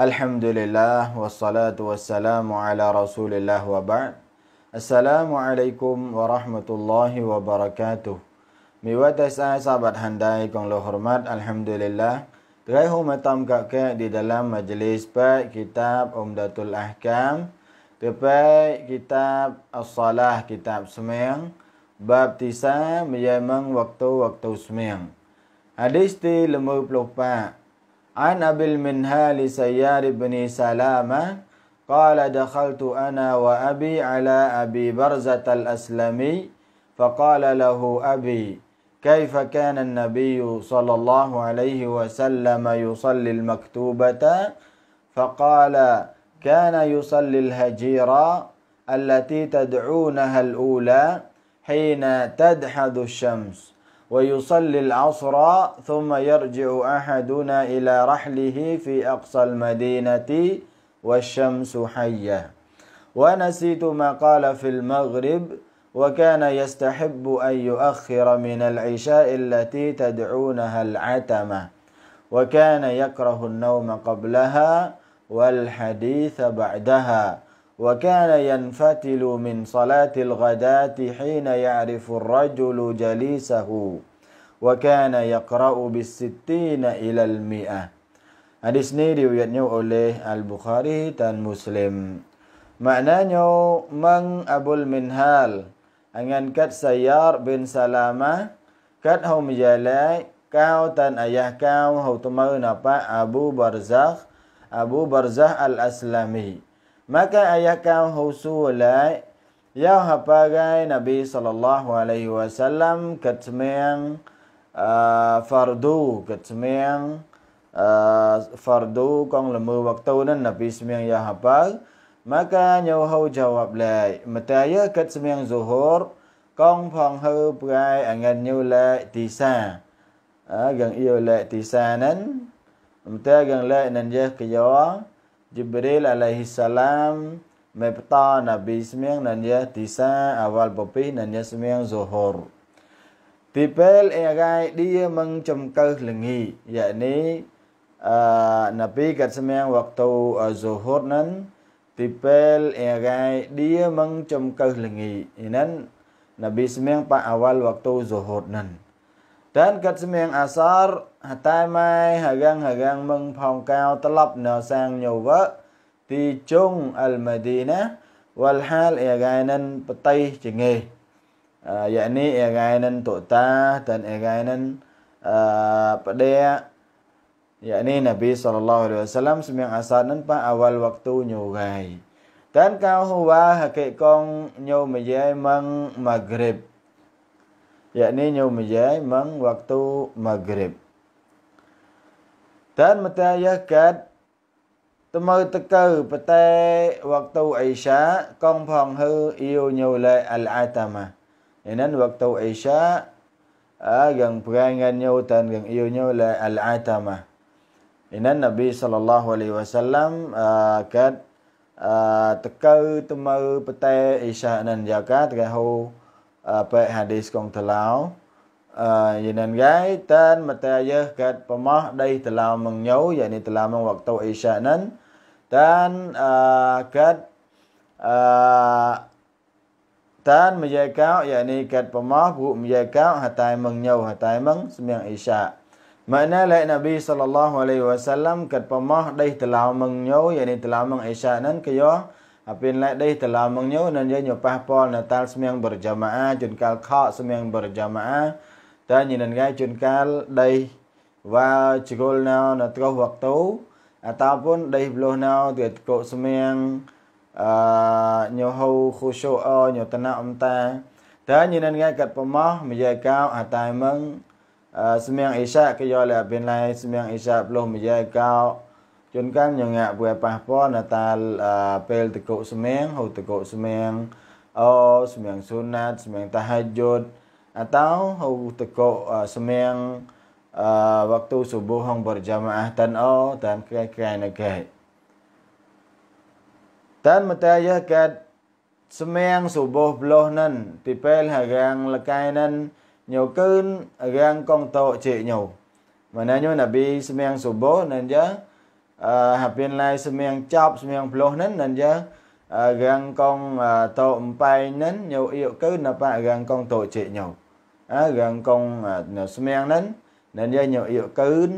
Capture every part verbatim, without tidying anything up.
Alhamdulillah wassalatu wassalamu ala rasulillah wa ba'd. Assalamualaikum warahmatullahi wabarakatuh. Miwata saya sahabat handai kong lo hormat. Alhamdulillah teraihu matam kakak di dalam majlis baik kitab Umdatul Ahkam, terbaik kitab as-salah, kitab semeng, bab tisa menyambung waktu-waktu semeng. Hadis di lembu pelupa عن أبي المنهال سيار بن سلامة قال دخلت أنا وأبي على أبي برزة الأسلمي فقال له أبي كيف كان النبي صلى الله عليه وسلم يصلي المكتوبة؟ فقال كان يصلي الهجيرة التي تدعونها الأولى حين تدحض الشمس ويصلي العصر ثم يرجع أحدنا إلى رحله في أقصى المدينة والشمس حية ونسيت ما قال في المغرب وكان يستحب أن يؤخر من العشاء التي تدعونها العتمة وكان يكره النوم قبلها والحديث بعدها وكان ينفتل من صلاة الغداة حين يعرف الرجل جليسه وكان يقرأ بالستين إلى المئة. Hadis ini diriwayatkan oleh al-Bukhari dan Muslim. Maknanya Mang Abul Minhal angan kat Sayyar bin Salamah kat hau menjalai kau tan ayah kau hau temau napa Abu Barzah Abu Barzah al-Aslami. Maka ayah kau husulai yang hapagai Nabi sallallahu alaihi wasallam ketmeng uh, fardu ketmeng uh, fardu kong lemu waktu nan Nabi semeng yang hapag. Maka nyohau jawab lai metaya ketmeng zuhur kong phong hau perai angan nyulai tisa uh, gang iyo lai tisa nan metaya gang lai nan je kejawa Jibril alaihi salam mepta Nabi semeng nanya tisa awal popih nanya semeng zuhur. Tipel egai dia mencemkeh lengi, yakni uh, Nabi kat semeng waktu uh, zuhur nan tipel egai dia mencemkeh lengi. Inan Nabi semeng pak awal waktu zuhur nan. Dan kat semeng asar hatai mai hagang-hagang mengpong kau telap na sang nyoba di chung al-Madinah walhal ia gainan petih jengih uh, yakni ia gainan tuktah dan ia gainan uh, pedih yakni Nabi sallallahu alaihi wasallam sembiang asar nampak awal waktu nyogai dan kau huwa hakikong nyob mejai meng maghrib yakni nyob mejai meng waktu maghrib. Dan metayah kat temau tekau petai waktu Isya kong phong hư yêu nyulai al-atama. Inan waktu Isya gang perangan nyu dan gang yêu nyulai al-atama. Inan Nabi sallallahu alaihi wasallam kat tekau temau petai Isya nan jakat gahu pe hadis kong telau. Uh, Yenan gai tan matayah kat pemah dai telah mengyau yakni telah waktu Isya nan dan uh, kat uh, tan mejakau yakni kat pemah bu mejakau hatai mengyau hatai meng sembiang Isya. Makna lai Nabi sallallahu alaihi wasallam kat pemah dai telah mengyau yakni telah meng Isya nan kaya apin lai dai telah mengyau nan je nyopah pol natal sembiang berjamaah junkal kha sembiang berjamaah. Dan nyinan gai junkal dai wa cikul nao na terus waktu ataupun dai beloh nao tiat kok semeng nyohau khusyu'o nyotana umta. Dan nyinan gai kat pemah mejakau atai meng semeng Isya kaya le bin lai semeng Isya beloh mejakau junkal nyongak berapah po natal pel tekuk semeng hau tekuk semeng oh semeng sunat semeng tahajud atau hau tekuk uh, semeng uh, waktu subuh hong berjamaah tan o dan kekai negai dan metayah kat semeng subuh beloh nan tipel hagang lekai nan nyokeun hagang kong tok cik nyau. Mananya Nabi semeng subuh nan ja hab biên lai sum yang chop sum yang bloh nen nan ja gang kong to umpai nen nyu yêu cứ na pa gang kong to che nyu gang kong sum yang nen nan ja nyu yêu cứ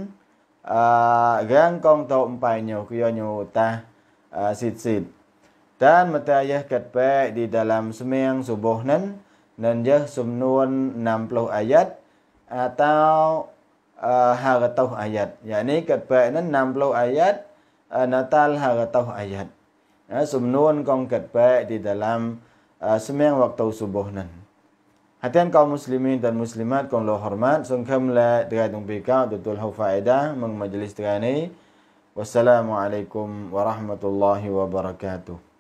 gang kong to umpai nyu ku yo nyu ta sit sit dan mata ya kat pe di dalam sum yang subuh nen nan ja sumnun enam puluh ayat atau Uh, haratoh ayat, yakni ketbaik ini enam puluh ayat, uh, natal haratoh ayat. Uh, Sumnun kong ketbaik di dalam uh, sembiang waktu subuh nan. Hatian kaum muslimin dan muslimat kong lo hormat, sungkem le terai tumpika tutul hau faedah meng majelis terai ini. Wassalamualaikum warahmatullahi wabarakatuh.